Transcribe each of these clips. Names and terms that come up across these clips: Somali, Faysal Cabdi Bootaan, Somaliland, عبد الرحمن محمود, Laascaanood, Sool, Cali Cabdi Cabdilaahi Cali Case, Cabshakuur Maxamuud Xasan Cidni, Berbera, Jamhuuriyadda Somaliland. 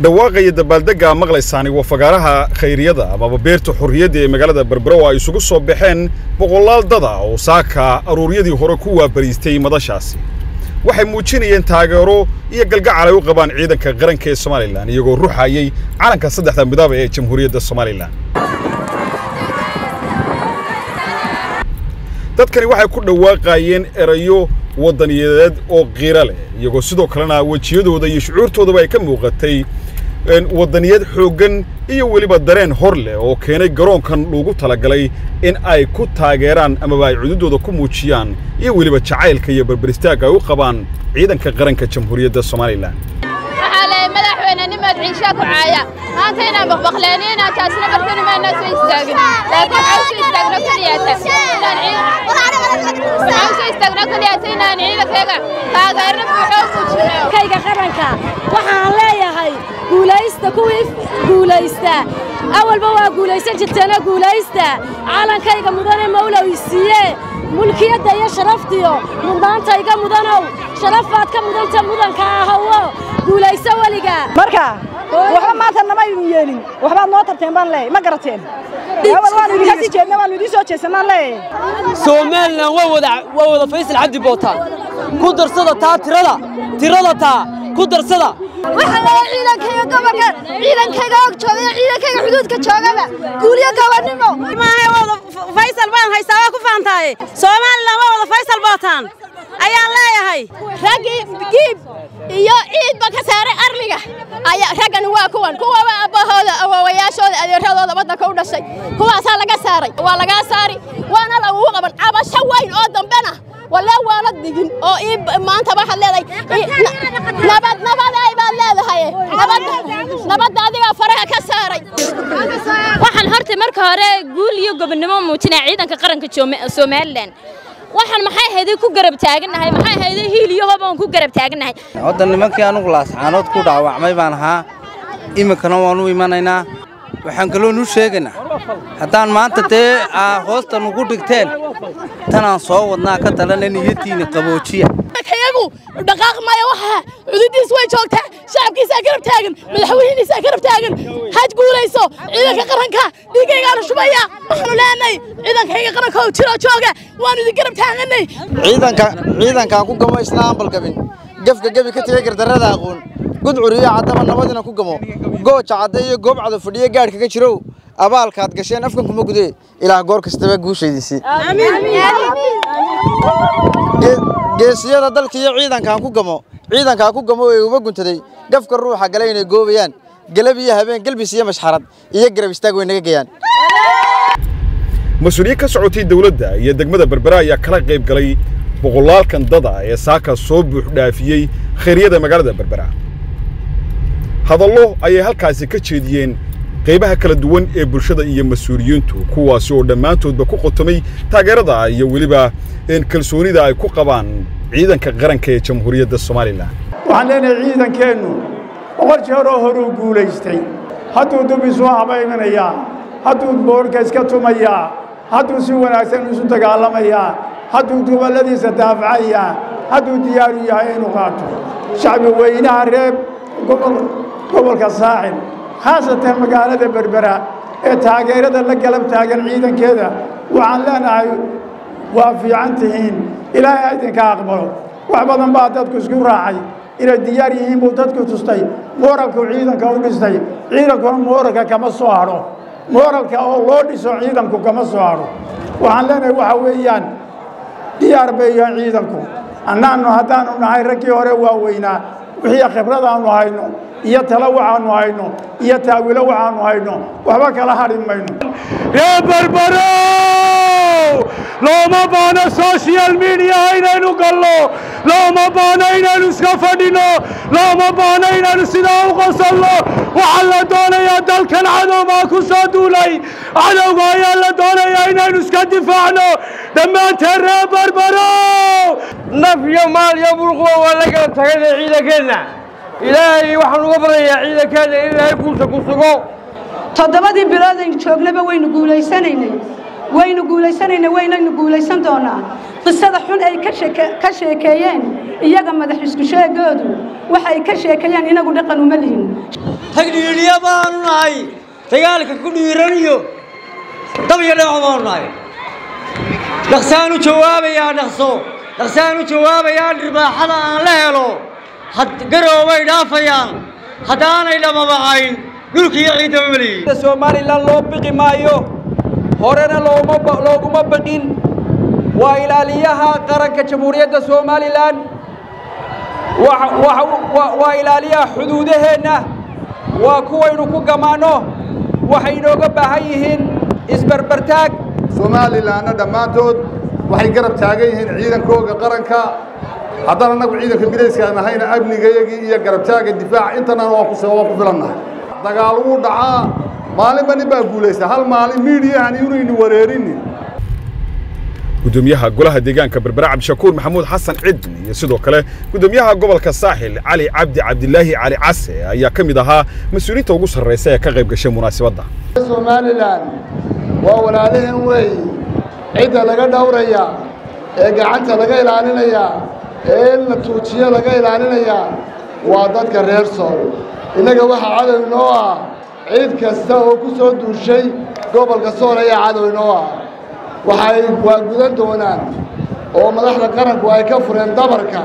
دواقي دبالدقة مغليساني وفقارها خيريادا أما بيرتو حريادي مغالدة بربرو اي سوغو صوبيحين بغلال دادا او ساكا اروريادي هوروكوا بريستي مداشاسي waxay muujinayeen taageero iyo galgacayl u qabaan ciidanka qaranka ee Somaliland iyagoo ruuxayay calanka saddexda midab ee Jamhuuriyadda Somaliland dadkani waxay ku dhawaaqayeen erayo wadaniyadeed oo qiiro leh iyagoo sidoo kalena wajiyadooda iyo shucuurtooda ay ka muuqatay in wadaniyad xoogan iyo waliba dareen hor leh oo keenay garoonkan loogu talagalay in ay ku taageeraan ama ay cududooda ku muujiyaan iyo waliba jacaylka iyo barbaristaaga u qabaan ciidanka qaranka Jamhuuriyadda Soomaaliland waxaa madaxweynaha nimaad ciisha ku caaya maanta inaan baqbaqleenina taasina barkan ma naas way istaagin laakiin waxay istaagno kaliyaata inaan ciidanka taageerno buuxo u jirno kayga qaranka waxaan leeyahay guulaysta kuwii guulaysta awal ba waa guulaysan jirtana guulaysta calankayga mudane mawlawisiye mulkiyada iyo sharaftiyo mudantayga mudanow sharafaad ka mudanta mudanka ahwo guulaysa waliga marka waxa maanta nama yeelin waxba noo tarteen baan leey ma garateen awal waan idin ka sii jeednaa waan idin soo jeesanaa leey Soomaaliland waa wada Faysal Cabdi Bootaan ku darsada taa tirada taa ku darsada وحنا عيلان كي يقبل عيلان كي يقعد شوي عيلان كي يحدود كشوغبة كوليا قبل نمو ما هي والله فيصل بان هي سوا كفان تاي سومان لا والله فيصل باتان أي الله يا هاي رجع جيب يا عيد بكسر أرليجه أي رجع نوا كون كوا أبا هذا أو وياش هذا الرجال هذا بدنا كون الشيء كوا سال جساري ولا جساري وأنا لو هو قبل أبا شوين قدام بنا ولا ولد دين أو إيه ما أنت بحال لا نبض نبض هذه فرها كساري. وحن هرت مركها قولي قبل نمو متناعيدا كقرن كسومالين. وحن محي هذه كقرب تاجنا هاي محي هذه هي ليها بون كقرب تاجنا هاي. هذا النمك أنا خلاص أنا أتكلم وعمي بانها إما كانوا وانو إما نينا وحن كلو نشجنا. حتى أنا ما تتى أخوست نقولك تين. تنا صوّد ناقة لنا نيتين قبوشية. دقائق ما يوحها عدودي سوي جوكتها شعبك يساكر بتاقن ملحوين يساكر بتاقن هاج قوليسو إذا كقرنكا ديقيق عرشو بيا محنو لاني إذا كحيق قرنكو تشيرو جوكا وانو ديقير بتاقنني عيدانكا أكو قمو إسلام بالكبين قفكا قبي كتيقر درادة أقول قد عرية عدما نبادنا أكو قمو قوش عدية قوب عدو فدية قاركا كتيرو أبال كاد قشين أفكم كمو قدي إلا قورك استباق وشي ديسي آمين geesiyada dalka iyo ciidanka ku gamo ay uba guntaday gafka ruuxa galay inay goobayaan galab iyo habeen galbisiyo mashxarad iyo garab istaag way naga gayaan masuuliye ka socotay dawladda iyo degmada Berbera ayaa kala qayb galay boqolaalkan dad ah ee saaka soo buux dhaafiyay khayriyada magaalada Berbera hadallo ay halkaasii ka jeediyeen qaybaha kala duwan ee bulshada iyo masuuliyiintu kuwaas oo dhamaantoodba ku qotomay taageerada iyo waliba in kalsoonida ay ku qabaan ciidanka qaranka ee Jamhuuriyadda Soomaaliland waxaan leenahay ciidankeenu war jeer horu guuleystay hadduu dubiso abaynanaya hadduu boorka iska tumaya hadduu si wanaagsan isu dagaalamaya hadduu goboladiisa daafacaya hadduu diyaar u yahay inuu qaato shacbi weynaha reeb gobolka saaxib خاصة مقالة بربرة تاجر هذا اللي قلب تاجر عيدا كذا وعلنا وفي عنتهين إلى عيد كأقبله وعبدنا بعضك سكور راعي إلى الديارين بعضك تستي مورك عيدا كونستي عيدا كون مورك كم صهره مورك أولادي سعيدا كم صهره وعلنا وحويان ديار بيان عيدا كون أنا نهتان ونعيرك يوري وحوينا وهي خبرة عن وعينه يتلوى عن وعينه يتاولوا عن وعينه وهبك لها رمينه يا بربرو لو ما بانا سوشيال ميديا هينا نقلو لو ما بانا هينا نسكفدينو لو ما بانا هينا نسيناو قصلو وعلى دونا يا دل كان عدو ماكو صادولي عدو يا دونا يا هينا نسكدفعنو لما ترى بربرو نفي مال يا برغو ولا تغني عيدكنا إلهي وحن قبر يا عيدكنا إلهي كوسكوسكو تضمدي بلادك شغلبة وين نقولي سنيني وين نقولي سنيني وين نقولي سنتونا قصة حون أي كشيكيان إياك مدحش كشيكادو وحي كشيكيان إنا قد قنو ملهن هجرية بانوناي تجالك كل يرانيو تبي يلا بانوناي نخسانو جواب يا نخسو نخسانو جواب يا ربع حلا لا يلو حد قروا ويدافعان حدانا إلى ما بعين يلقي يعيدوا ملي سومالي لا لوبقي مايو هورنا لوما بقين وإلاليها قرن كجمهورية سوماليلاند وإلاليها حدودهن وكوينو كجمانو وحينو كبهيهن إسبربرتاك سوماليلاند دمانتود وحيقرب تاجيهن عيدا كوجا قرن كا هذا نقول عيدا كجريس كأن هينا أبني جيجي يقرب تاج الدفاع إنتنا واقف لنا تقالوا دعاء مالي بني بقوليس هل مالي ميديا يعني يريني وريريني gudoomiyaha golaha deegaanka Berbera Cabshakuur Maxamuud Xasan Cidni sidoo kale gudoomiyaha gobolka Saaxil Cali Cabdi Cabdilaahi Cali Case ayaa kamid ahaa mas'uuliyiinta ugu sarreeya ee ka qayb gashay munaasabada Somaliland waa walaalaheen way cid laga dhawraya ee gacanta laga ilaalinaya ee la tuujiyo laga ilaalinaya waa dadka reer Sool inaga waxa cadow noo ah cid kasta oo ku soo duushay gobolka Sool ayaa cadow noo ah waxay gudan doonaan oo madaxda qaranku ay ka fureen dabarka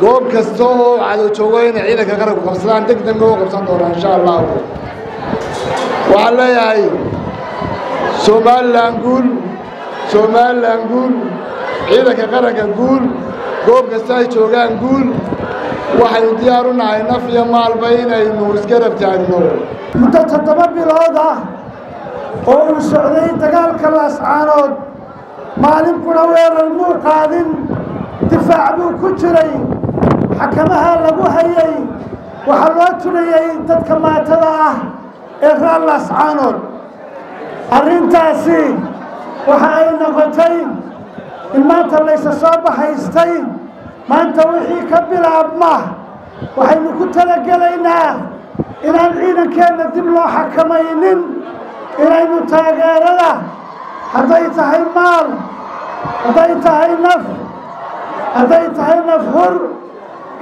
goob kasto oo cadow joogayna ciidanka qaranku qabsadaan degdeg loo qabsan doonaa insha Allah walaayay Somaliland guul ciidanka qaranka guul goob kasto ay joogaan guul waxay diyaar u nahay naf iyo maalba inaynu iska rabtaagno muddo 7 bilood ah oo uu socday dagaalka laascaanood maalinkuna weerar muu qaadin difaac buu ku jiray xakamaha lagu hayay waxaa loo tunayay dadka maatada ah ee reer laascaanood arrintaasi waxa ay noqotay in maanta laysa soo baxaystay maanta wixii ka bilaabma waxaynu ku talagelaynaa inaan ciidankeenna dib loo xakamaynin إلينا تاجرنا هديتها المال هديتها النف هديتها النفهر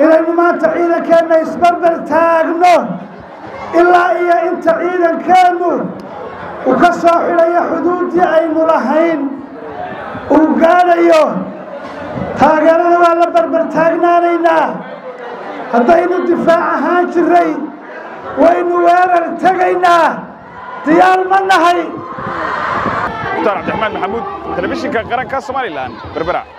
إلينا ما تعينا كنا يسبربر تاجنه إلا إيا إن تعينا كانوا وكسر إلى حدود عين رهين وقال إياه تاجرنا ولا بربر تاجنا لنا هدينا الدفاع هاجري وإن وير تجينا ديال منهي. دكتور عبد الرحمن محمود تلفزيون كقرن كاس سوماليلاند بربرة.